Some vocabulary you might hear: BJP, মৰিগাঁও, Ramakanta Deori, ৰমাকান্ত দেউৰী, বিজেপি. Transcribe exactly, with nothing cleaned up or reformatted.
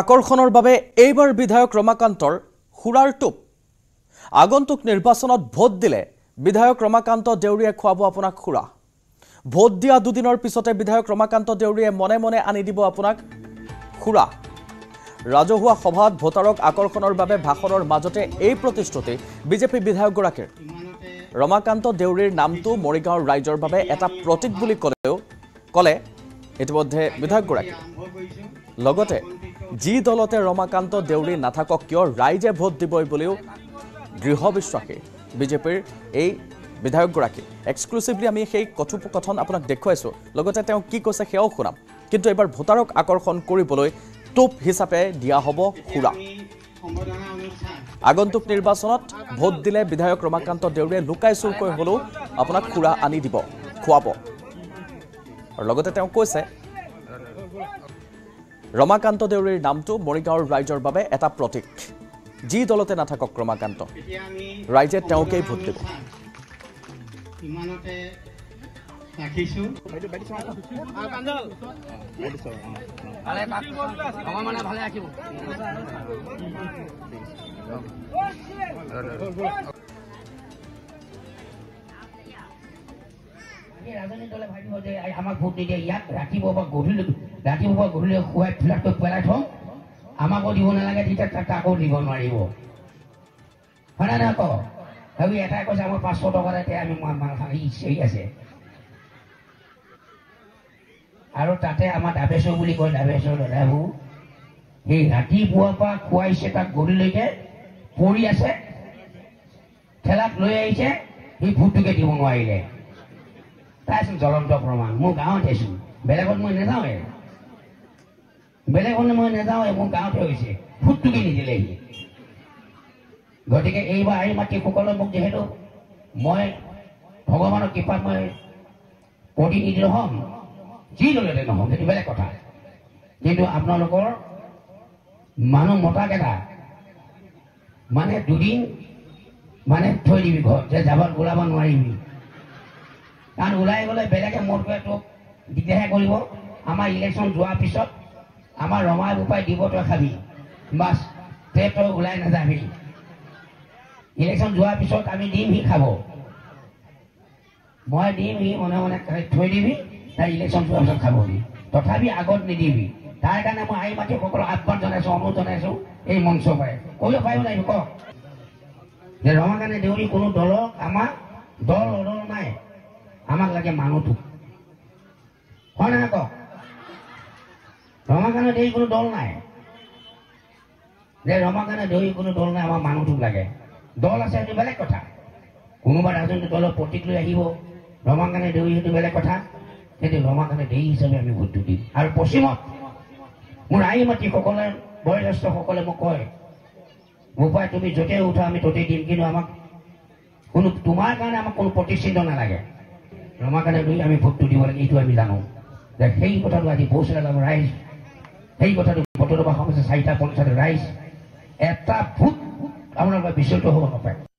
আকৰ্ষণৰ বাবে এইবাৰ বিধায়ক ৰমাকান্তৰ হুৰাৰ টোপ আগন্তুক নিৰ্বাচনত ভোট দিলে বিধায়ক ৰমাকান্ত দেউৰীয়ে খুৱাব আপোনাক খুৰা ভোট দিয়া দুদিনৰ পিছতে বিধায়ক ৰমাকান্ত দেউৰীয়ে মনে মনে আনি দিব আপোনাক খুৰা ৰাজহুৱা সভাত ভোটাৰক আকৰ্ষণৰ বাবে ভাষণৰ মাজতে এই প্ৰতিষ্ঠতে বিজেপি বিধায়ক গৰাকীৰ ৰমাকান্ত দেউৰীৰ নামটো মৰিগাঁওৰ ৰাইজৰ বাবে এটা প্ৰতীক বুলি কলেও কলে ইতিমধ্যে বিধায়ক গৰাকী লগতে জি দলতে ৰমাকান্ত দেউৰী নাথাকক কিয় ৰাইজে ভোট দিবই বুলিও দৃঢ় বিশ্বাসী বিজেপিৰ এই বিধায়ক গৰাকী এক্সক্লুসিভলি আমি সেই কথোপকথন আপোনাক দেখুৱাইছো লগতে তেওঁ কি কৈছে সেয়াও শুনাম কিন্তু এবাৰ ভোটাৰক আকৰ্ষণ কৰিবলৈ টোপ হিচাপে দিয়া হ'ব খুৰা আগন্তুক নিৰ্বাচনত ভোট দিলে বিধায়ক ৰমাকান্ত দেউৰীয়ে লুকাই চুৰকৈ হলো আপোনাক খুৰা আনি দিব খুৱাব আৰু লগতে তেওঁ কৈছে ৰমাকান্ত দেউৰীৰ নামটো মৰিগাঁওৰ ৰাইজৰ বাবে এটা প্ৰতীক জি দলতে নাথাকক ৰমাকান্ত ৰাইজে তেওঁকেই ভোট দিব ইমানতে ৰাখিছো বাইদেউ Dati buat guru le kuat filak tu pelak hong, ama kau di mana lagi tidak tak kau di mana ibu. Mana nak kau? Tapi ada kau sama pasal tu kalau tiada memang malah isi aje. Alu tate ama dah besok buli kau dah besok dah bu. Hei, dati buat apa kuat isi tak guru le je, puri aje, filak loya aje, ini buat juga di mana aje. Tapi jalan tak ramah, muka awak tesu, belakon mana tahu eh. বেলেগ অন্য মই নেযাওঁ এখন গাঁৱতে হৈছে ফুটুকি নিদিলেহি গতিকে এইবাৰ এই মাটি সকলো মোক যেহেতু মই ভগৱানৰ কৃপাত মই কোটি নিদিল হম যি দলতে নহওক সেইটো বেলেগ কথা কিন্তু আপোনালোকৰ মানুহ মতাকেইটা মানে দুদিন মানে থৈ দিবি ঘৰত যে যাবাৰ ওলাব নোৱাৰিবি কাৰণ ওলাই গ'লে বেলেগে মোৰকৈ তোক দিগদাৰ কৰিব আমাৰ ইলেকশ্যন যোৱাৰ পিছত আমার রমার উপায় দিব তো খাবি বাস তে তো ওলাই না যাবি ইলেকশন যাওয়ার পিছত আমি ডিম হি খাব মই ডিম হি মনে মনে থৈ দিবি তাই ইলেকশন যোৱাৰ পিছত খাব তথাপি আগত নিদিবি তাৰ কাৰণে মই আই মাটি সকলো আহ্বান জনাইছো অনুৰোধ জনাইছো এই মঞ্চ পাই কৈও পাইও নাই ক যে ৰমাকান্ত দেউৰী কোনো দলক আমাৰ দল অদল নাই আমাক লাগে মানুহটো হয় না ক Ramakanta Deori kuno dol nae, jadi Ramakanta Deori kuno dol nae ama manu tuh lagi, dol asal itu balik kota, kuno pada asal itu dol politik lu ya hibo, Ramakanta Deori itu balik kota, jadi Ramakanta Deori sampai kami butuh di, al posimo, mulai mati kokolan, boleh jasa kokolan mau koi, bukan tuh bijote udah kami tote di mungkin ama, kuno tumar kan ama kuno politik sendal lagi, Ramakanta Deori kami butuh di orang itu kami tanggung, jadi hei kota lu aja bos dalam rais. Hei kota itu foto-foto bahkan saya tak pun saya rice, eta pun, awalnya bisa tuh apa?